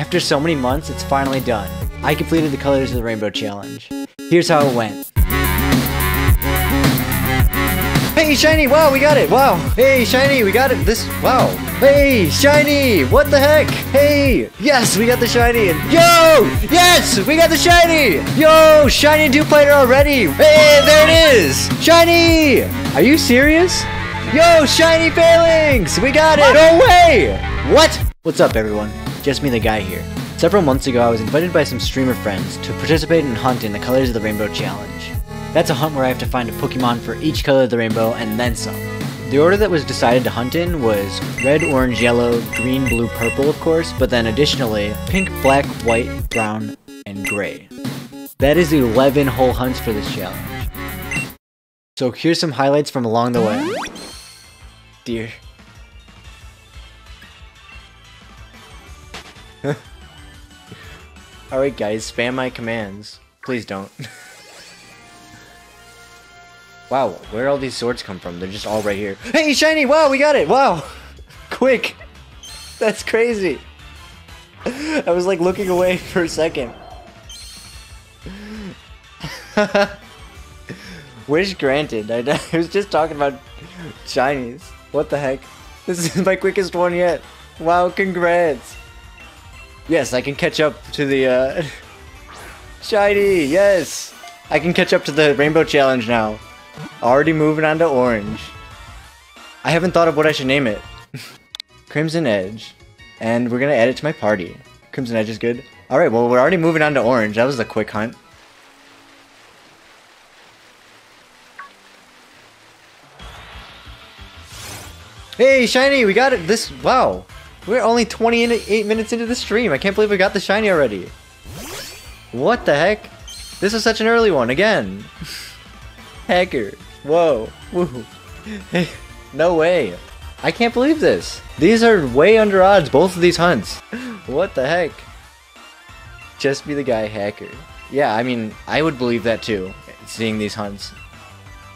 After so many months, it's finally done. I completed the Colors of the Rainbow Challenge. Here's how it went. Hey, shiny! Wow, we got it! Wow! Hey, shiny! We got it! This... Wow! Hey, shiny! What the heck? Hey! Yes, we got the shiny! Yo! Yes! We got the shiny! Yo! Shiny two-player already! Hey, there it is! Shiny! Are you serious? Yo! Shiny Phalanx! We got it! No way! What? What's up, everyone? Just me, the guy here. Several months ago, I was invited by some streamer friends to participate in hunting the Colors of the Rainbow Challenge. That's a hunt where I have to find a Pokemon for each color of the rainbow and then some. The order that was decided to hunt in was red, orange, yellow, green, blue, purple, of course, but then additionally, pink, black, white, brown, and gray. That is 11 whole hunts for this challenge. So here's some highlights from along the way. Dear. Alright guys, spam my commands. Please don't. Wow, where all these swords come from? They're just all right here. Hey, shiny! Wow, we got it! Wow! Quick! That's crazy! I was like looking away for a second. Wish granted. I was just talking about shinies. What the heck? This is my quickest one yet. Wow, congrats! Yes, I can catch up to the, shiny, yes! I can catch up to the Rainbow Challenge now. Already moving on to orange. I haven't thought of what I should name it. Crimson Edge. And we're gonna add it to my party. Crimson Edge is good. Alright, well, we're already moving on to orange. That was a quick hunt. Hey, shiny, we got it! This, wow! We're only 28 minutes into the stream. I can't believe we got the shiny already. What the heck? This is such an early one again. Hacker. Whoa. Woo. Hey, no way. I can't believe this. These are way under odds, both of these hunts. What the heck? Just be the guy, hacker. Yeah, I mean, I would believe that too, seeing these hunts.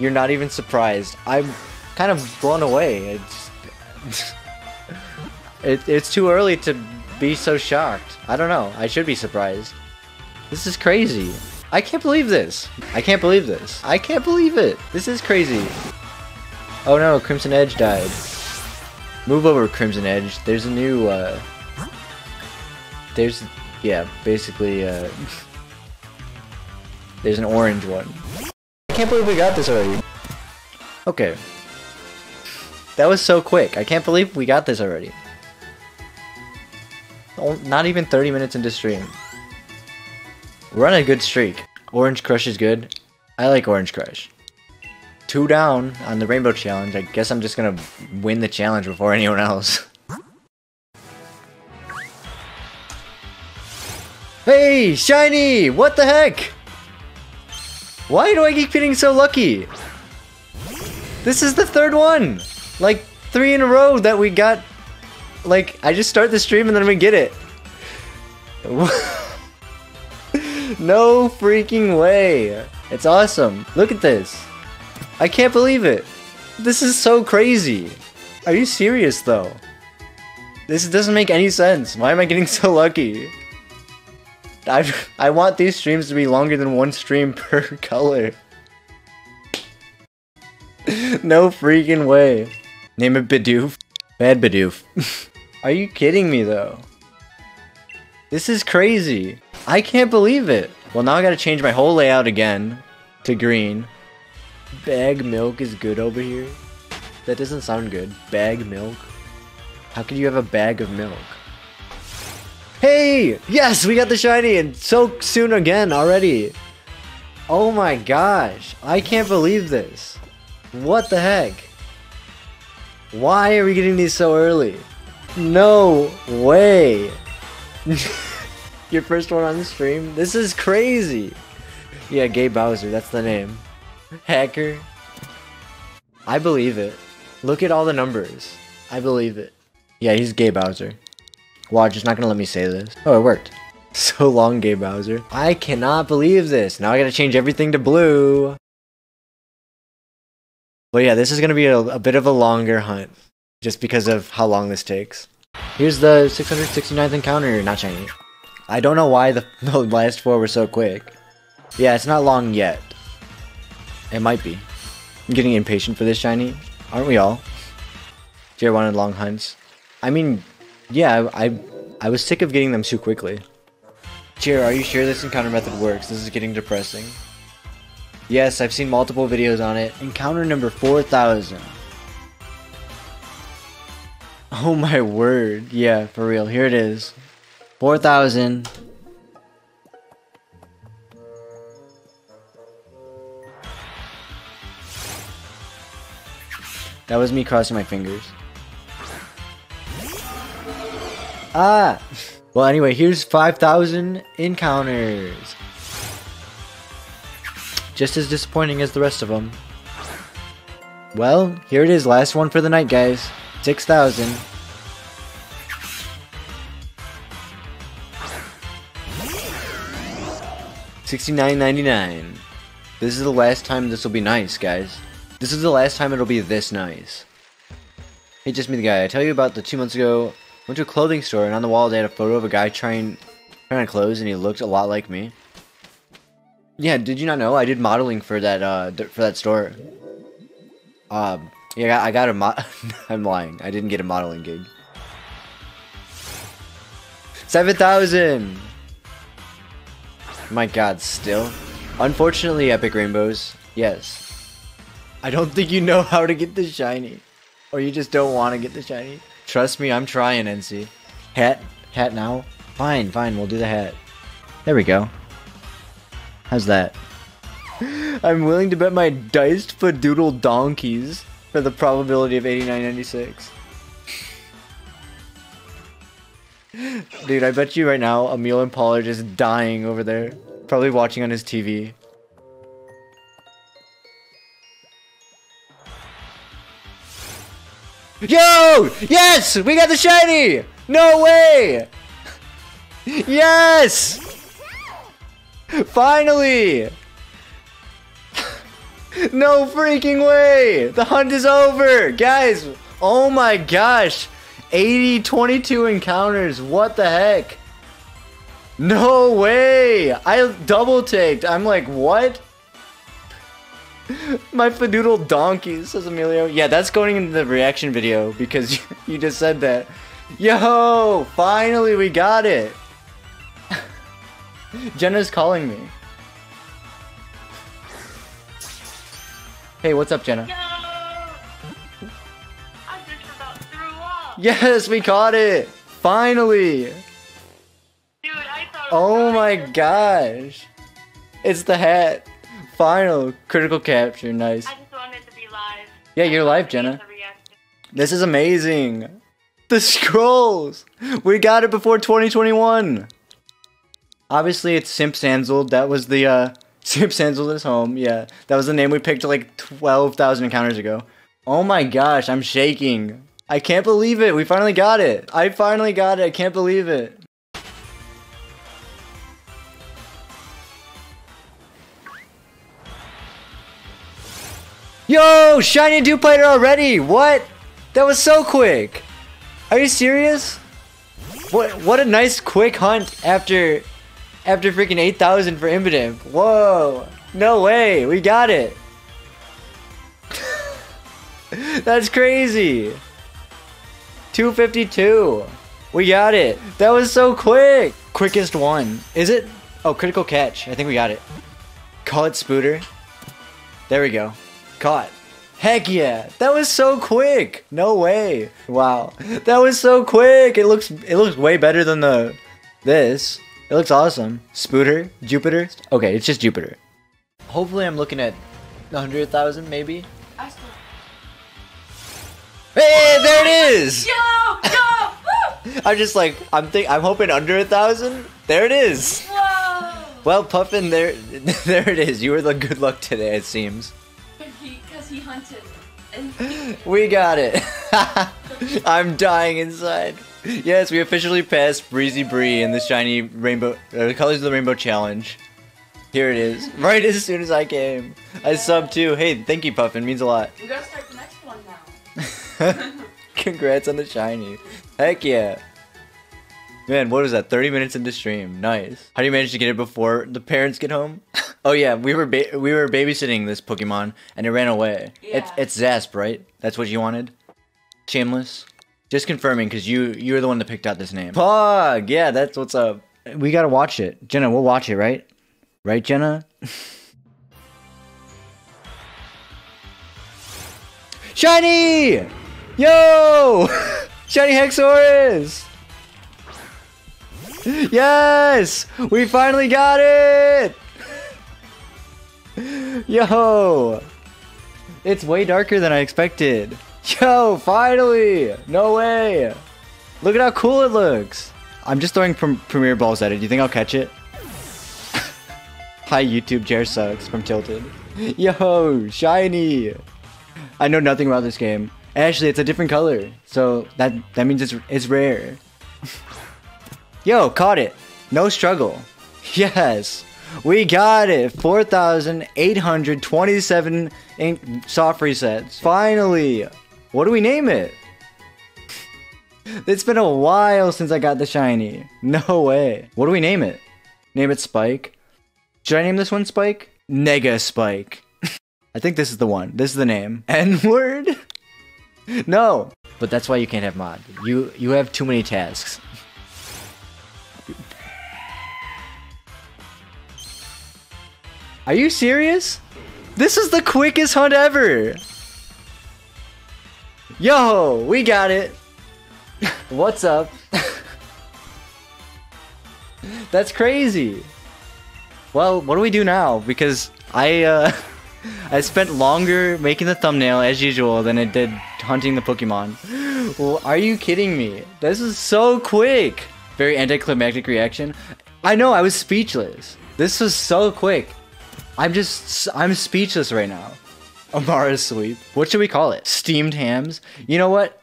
You're not even surprised. I'm kind of blown away. It's... It's too early to be so shocked. I don't know. I should be surprised. This is crazy. I can't believe this. I can't believe this. I can't believe it. This is crazy. Oh no, Crimson Edge died. Move over, Crimson Edge. There's a new, yeah, basically, there's an orange one. I can't believe we got this already. Okay. That was so quick. I can't believe we got this already. Not even 30 minutes into stream. We're on a good streak. Orange Crush is good. I like Orange Crush. 2 down on the Rainbow Challenge. I guess I'm just gonna win the challenge before anyone else. Hey, shiny! What the heck? Why do I keep getting so lucky? This is the third one! Like, 3 in a row that we got. Like, I just start the stream and then we get it. No freaking way. It's awesome. Look at this. I can't believe it. This is so crazy. Are you serious, though? This doesn't make any sense. Why am I getting so lucky? I want these streams to be longer than one stream per color. No freaking way. Name it Bidoof. Bad Bidoof. Are you kidding me, though? This is crazy. I can't believe it. Well, now I gotta change my whole layout again to green. Bag milk is good over here. That doesn't sound good. Bag milk? How could you have a bag of milk? Hey! Yes, we got the shiny and so soon again already. Oh my gosh. I can't believe this. What the heck? Why are we getting these so early? No way. Your first one on the stream? This is crazy! Yeah, Gay Bowser, that's the name. Hacker. I believe it. Look at all the numbers. I believe it. Yeah, he's Gay Bowser. Watch, it's not gonna let me say this. Oh, it worked. So long, Gay Bowser. I cannot believe this. Now I gotta change everything to blue. But yeah, this is gonna be a bit of a longer hunt. Just because of how long this takes. Here's the 669th encounter, not shiny. I don't know why the last four were so quick. Yeah, it's not long yet. It might be. I'm getting impatient for this shiny. Aren't we all? Jared wanted long hunts. I mean, yeah, I was sick of getting them too quickly. Jared, are you sure this encounter method works? This is getting depressing. Yes, I've seen multiple videos on it. Encounter number 4000. Oh my word. Yeah, for real. Here it is. 4000. That was me crossing my fingers. Ah! Well, anyway, here's 5000 encounters. Just as disappointing as the rest of them. Well, here it is. Last one for the night, guys. 6000. $69.99. This is the last time this will be nice, guys. This is the last time it'll be this nice. Hey, just me the guy. I tell you about the 2 months ago. Went to a clothing store and on the wall they had a photo of a guy trying on clothes and he looked a lot like me. Yeah, did you not know? I did modeling for that store. Yeah, I got a I'm lying. I didn't get a modeling gig. 7000. My God, still. Unfortunately, epic rainbows. Yes. I don't think you know how to get the shiny, or you just don't want to get the shiny. Trust me, I'm trying, NC. Hat now. Fine, fine. We'll do the hat. There we go. How's that? I'm willing to bet my diced fadoodle donkeys for the probability of 89.96. Dude, I bet you right now Emil and Paul are just dying over there, probably watching on his TV. Yo! Yes! We got the shiny! No way! Yes! Finally! No freaking way! The hunt is over! Guys, oh my gosh! 22 encounters, what the heck? No way! I double-taked, I'm like, what? My fadoodle donkeys, says Emilio. Yeah, that's going into the reaction video because you just said that. Yo! Finally we got it! Jenna's calling me. Hey, what's up, Jenna? No! I just about threw up! Yes, we caught it! Finally! Dude, I thought it was oh my gosh! It's the hat! Final critical capture, nice. I just wanted to be live. Yeah, you're live, Jenna. This is amazing. The scrolls! We got it before 2021! Obviously, it's Simp Sanzel. That was the, Simp Sanzel is home. Yeah, that was the name we picked like 12,000 encounters ago. Oh my gosh, I'm shaking. I can't believe it. We finally got it. I finally got it. I can't believe it. Yo, shiny duplater already! What? That was so quick! Are you serious? What a nice quick hunt after freaking 8,000 for Imbidimp. Whoa! No way! We got it! That's crazy! 252! We got it! That was so quick! Quickest one. Is it? Oh, critical catch. I think we got it. Call it Spooter. There we go. Caught. Heck yeah! That was so quick! No way! Wow. That was so quick! It looks way better than this. It looks awesome. Spooter? Jupiter? Okay, it's just Jupiter. Hopefully I'm looking at 100,000 maybe. Hey! There it is! Yo! Yo! I'm just like, I'm hoping under 1,000? There it is! Whoa! Well, Puffin, there it is. You were the good luck today, it seems. He hunted. We got it. I'm dying inside. Yes, we officially passed BreezyBree in the shiny rainbow, colors of the rainbow challenge. Here it is. Right as soon as I came, I subbed too. Hey, thank you, Puffin. Means a lot. We gotta start the next one now. Congrats on the shiny. Heck yeah. Man, what was that? 30 minutes into stream. Nice. How do you manage to get it before the parents get home? Oh yeah, we were babysitting this Pokemon and it ran away. Yeah. It's Zasp, right? That's what you wanted? Shameless? Just confirming, because you're the one that picked out this name. Pog! Yeah, that's what's up. We gotta watch it. Jenna, we'll watch it, right? Right, Jenna? Shiny! Yo! Shiny Hexaurus! Yes! We finally got it! Yo! It's way darker than I expected. Yo, finally! No way! Look at how cool it looks! I'm just throwing premiere balls at it. Do you think I'll catch it? Hi, YouTube. Jer sucks from Tilted. Yo, shiny! I know nothing about this game. Actually, it's a different color. So that means it's rare. Yo, caught it. No struggle. Yes! We got it! 4,827 soft resets. Finally! What do we name it? It's been a while since I got the shiny. No way. What do we name it? Name it Spike. Should I name this one Spike? Nega Spike. I think this is the one. This is the name. N-word? No! But that's why you can't have mod. You have too many tasks. Are you serious? This is the quickest hunt ever! Yo, we got it! What's up? That's crazy! Well, what do we do now? Because I spent longer making the thumbnail as usual than I did hunting the Pokemon. Well, are you kidding me? This is so quick! Very anticlimactic reaction. I know, I was speechless. This was so quick. I'm speechless right now. Amara's sweep. What should we call it? Steamed hams? You know what?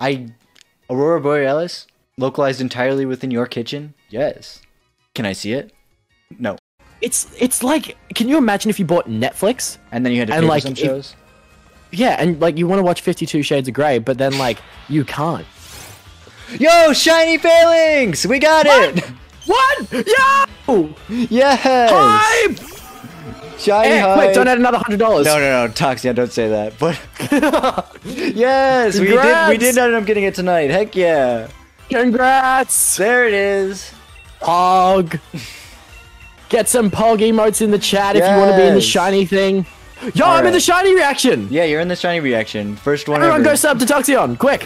Aurora Borealis? Localized entirely within your kitchen? Yes. Can I see it? No. It's like, can you imagine if you bought Netflix? And then you had to pay for some shows? Yeah, and like you want to watch 52 Shades of Grey, but then like, you can't. Yo, shiny phalanx! We got it! What? Yo! Yes! Hype! Shiny hype! Wait, don't add another $100. No, Toxieon, don't say that. But yes, we did end up getting it tonight. Heck yeah! Congrats! There it is. Pog. Get some Pog emotes in the chat if you want to be in the shiny thing. Yo, all right. I'm in the shiny reaction. Yeah, you're in the shiny reaction. First one. Everyone, go sub to Toxieon, quick!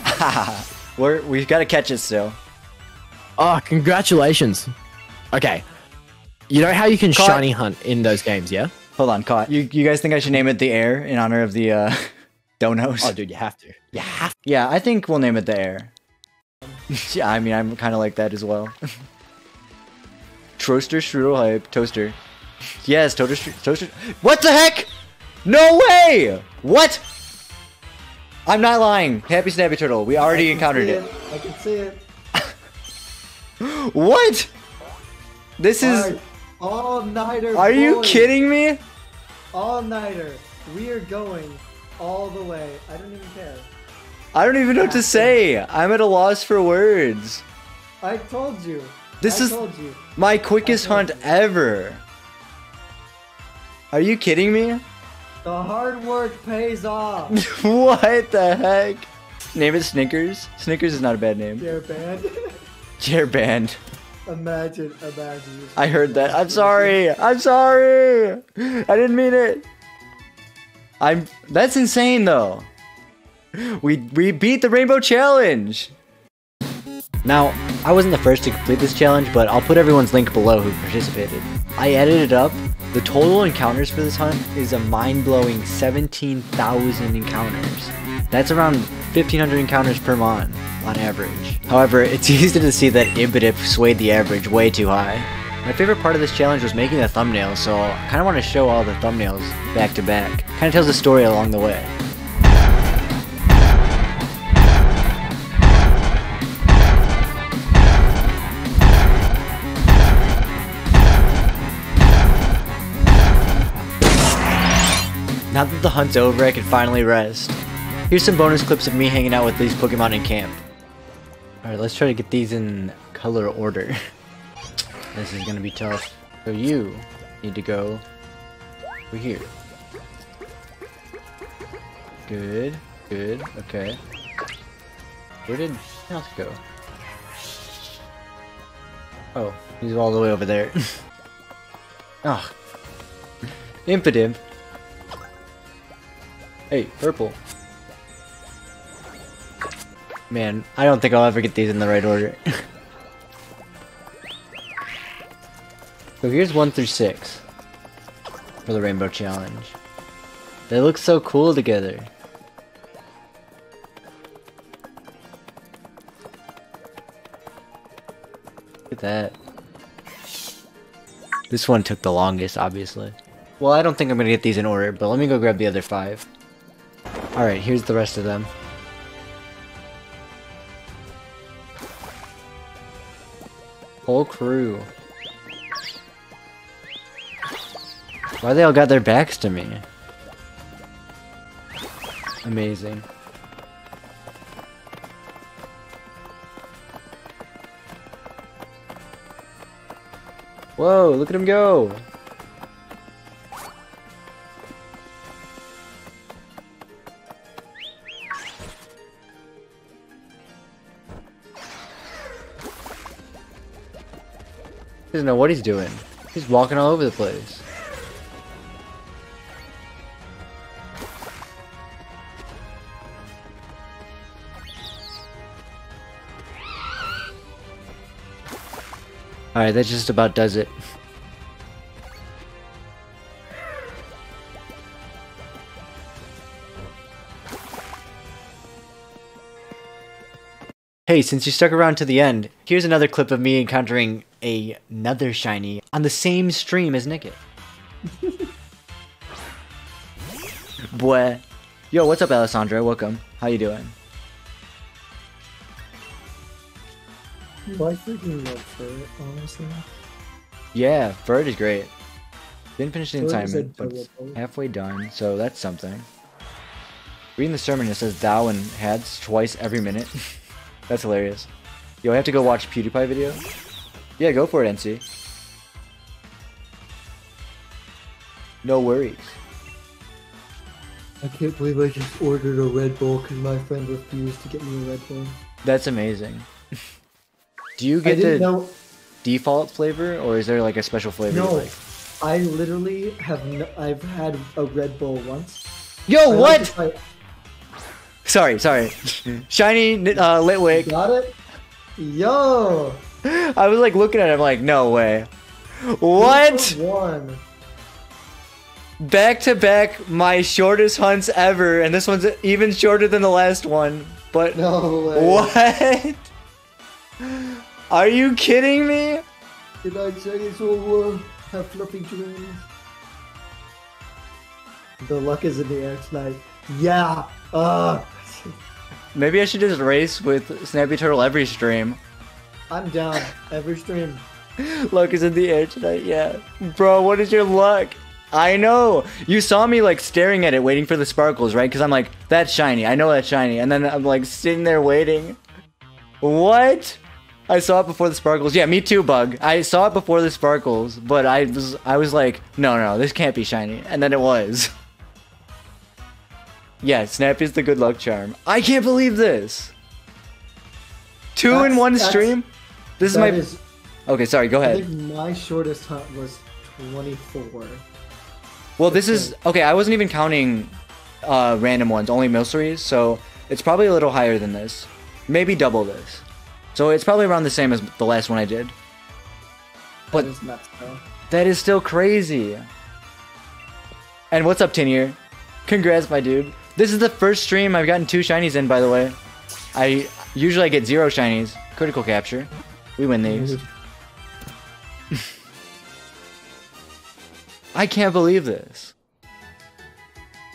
We've got to catch it still. Oh, congratulations. Okay. You know how you can shiny hunt in those games, yeah? Hold on, caught. You guys think I should name it The Air in honor of the donos? Oh, dude, you have to. You have to. Yeah, I think we'll name it The Air. Yeah, I mean, I'm kind of like that as well. Troaster Strudel Hype. Toaster. Yes, Toaster. What the heck? No way! What? I'm not lying. Happy Snappy Turtle. We already encountered it. I can see it. What? This is all-nighter. Are you kidding me? All-nighter. We are going all the way. I don't even care. I don't even know what to say. I'm at a loss for words. I told you. This is my quickest hunt ever. Are you kidding me? The hard work pays off. What the heck? Name it Snickers. Snickers is not a bad name. They're bad. Chair band. Imagine. I heard that. I'm sorry. I didn't mean it. That's insane though. We beat the Rainbow Challenge. Now, I wasn't the first to complete this challenge, but I'll put everyone's link below who participated. I edited up. The total encounters for this hunt is a mind-blowing 17,000 encounters. That's around 1,500 encounters per mon on average. However, it's easy to see that Ibidip swayed the average way too high. My favorite part of this challenge was making the thumbnails, so I kind of want to show all the thumbnails back to back. Kind of tells the story along the way. Now that the hunt's over, I can finally rest. Here's some bonus clips of me hanging out with these Pokemon in camp. Alright, let's try to get these in color order. This is gonna be tough. So you need to go over here. Good, good, okay. Where did House go? Oh, he's all the way over there. Ah, oh. Impidimp. Hey, purple. Man, I don't think I'll ever get these in the right order. So here's 1 through 6 for the Rainbow Challenge. They look so cool together. Look at that. This one took the longest, obviously. Well, I don't think I'm gonna get these in order, but let me go grab the other 5. Alright, here's the rest of them. Whole crew. Why they all got their backs to me? Amazing. Whoa, look at him go! He doesn't know what he's doing. He's walking all over the place. Alright, that just about does it. Hey, since you stuck around to the end, here's another clip of me encountering another shiny on the same stream as Nicket. Boy. Yo, what's up, Alessandra? Welcome. How you doing? I freaking love Ferret, honestly. Yeah, Ferret is great. Didn't finish the assignment, but it's halfway done, so that's something. Reading the sermon, it says thou and hads twice every minute. That's hilarious. Yo, I have to go watch PewDiePie video? Yeah, go for it, NC. No worries. I can't believe I just ordered a Red Bull because my friend refused to get me a Red Bull. That's amazing. Do you get the default flavor, or is there like a special flavor you like? No, I literally have I've had a Red Bull once. Yo, what? Sorry. Shiny Litwick. Got it? Yo! I was like looking at him like, no way. What? Back to back, my shortest hunts ever, and this one's even shorter than the last one. But no way. What? Are you kidding me? Did I say this whole world have fluffy dreams? The luck is in the air tonight. Yeah! Maybe I should just race with Snappy Turtle every stream. I'm down. Every stream. Luck is in the air tonight, yeah. Bro, what is your luck? I know! You saw me like staring at it waiting for the sparkles, right? Because I'm like, that's shiny. I know that's shiny. And then I'm like sitting there waiting. What? I saw it before the sparkles. Yeah, me too, Bug. I saw it before the sparkles, but I was like, no, this can't be shiny. And then it was. Yeah, Snappy is the good luck charm. I can't believe this. Two in one stream? This is my... Okay, sorry, go ahead. I think my shortest hunt was 24. Well, this is... Okay, I wasn't even counting random ones, only mysteries, so it's probably a little higher than this. Maybe double this. So it's probably around the same as the last one I did. But that is nuts, though. That is still crazy. And what's up, Tinier? Congrats, my dude. This is the first stream I've gotten 2 shinies in, by the way. I usually get 0 shinies. Critical capture. We win these. I can't believe this.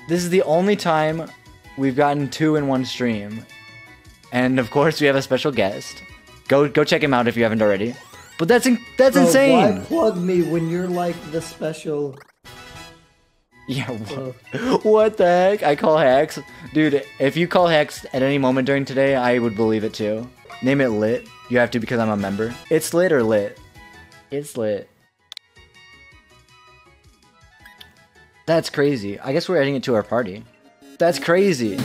This is the only time we've gotten 2 in one stream. And of course, we have a special guest. Go check him out if you haven't already. But that's insane. Why plug me when you're like the special? Yeah, what the heck? I call Hex? Dude, if you call Hex at any moment during today, I would believe it too. Name it Lit. You have to because I'm a member. It's Lit or Lit? It's Lit. That's crazy. I guess we're adding it to our party. That's crazy.